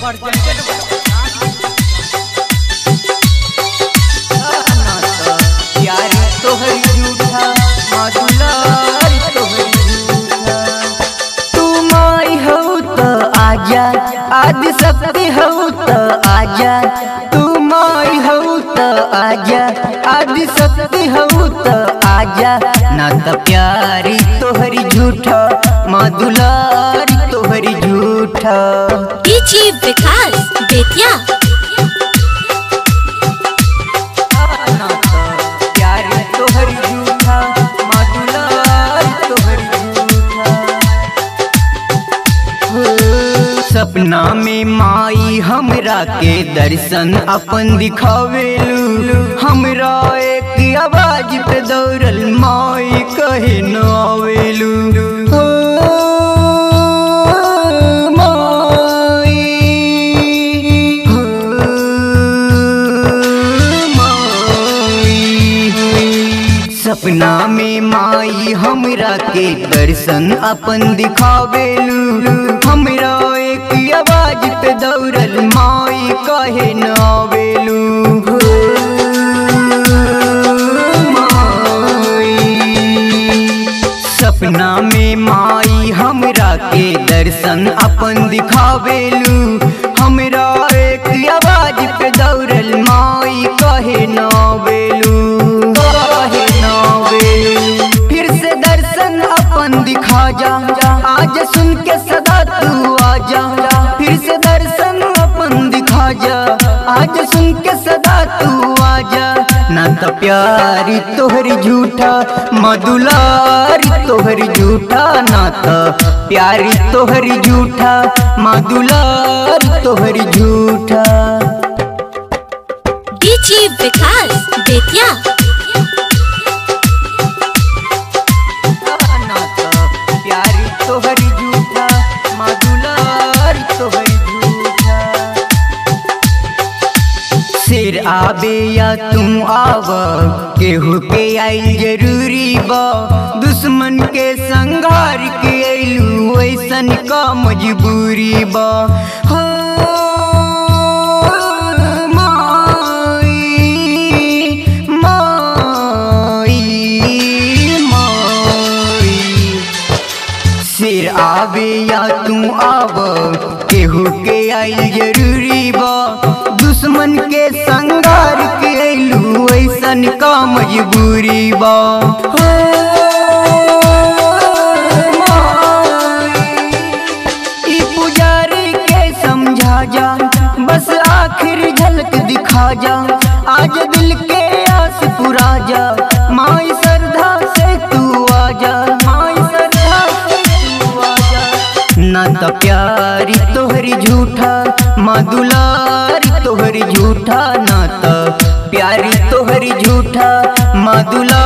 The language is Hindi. आदि सपनी हो तो आजा, तू माई हो तो आजा, आदि सपनी हो तो आजा। ना तो प्यारी तोहरी झूठा, मधुलारी तोहरी झूठा। डीजे बिकास बेतिया। ना तो प्यारी तोहरी झूठा, मधुलारी तोहरी झूठा। सपना में माई हमरा के दर्शन अपन दिखावेलू, हमरा एक आवाज पे दौड़ल माई कहे न आवेलू। हो माई, हो माई, सपना में माई हमरा के दर्शन अपन दिखावेलू, हमरा आवाज पे दौड़ल माई कहे न आवेलू। माई, सपना में माई हमरा के दर्शन अपन दिखावेलू, हमरा एक आवाज पे दौड़ल माई कहे न आवेलू, कहे न आवेलू। फिर से दर्शन अपन दिखा जा, आज सुन के सदा तू आजा। फिर से दर्शन अपन दिखा जा, आज सुन के सदा तू आजा। ना तो प्यारी तोहरी झूठा, मधुलारी तोहरी झूठा। ना तो प्यारी तोहरी झूठा, मधुलारी तोहरी झूठा। डीजे बिकास बेतिया। शेर आबे या तुम आवा, केहू के आई जरूरी बा। दुश्मन के संघार के आईलू, ऐसन का मजबूरी बा। हो माई, माई, माई, शेर आबे या तुम आवा, केहू के आई जरूरी बा। दुश्मन के संगार के लू, ऐसन का मजबूरी बा। ई पुजारी के समझा जा, बस आखिर झलक दिखा जा। आज दिल के आस पुरा जा, माई श्रद्धा से तू आजा, माई श्रद्धा से तू आजा। ना तो प्यारी तोहरी झूठा, मधुलारी तोहरी झूठा। ना तो प्यारी तोहरी झूठा, मधुला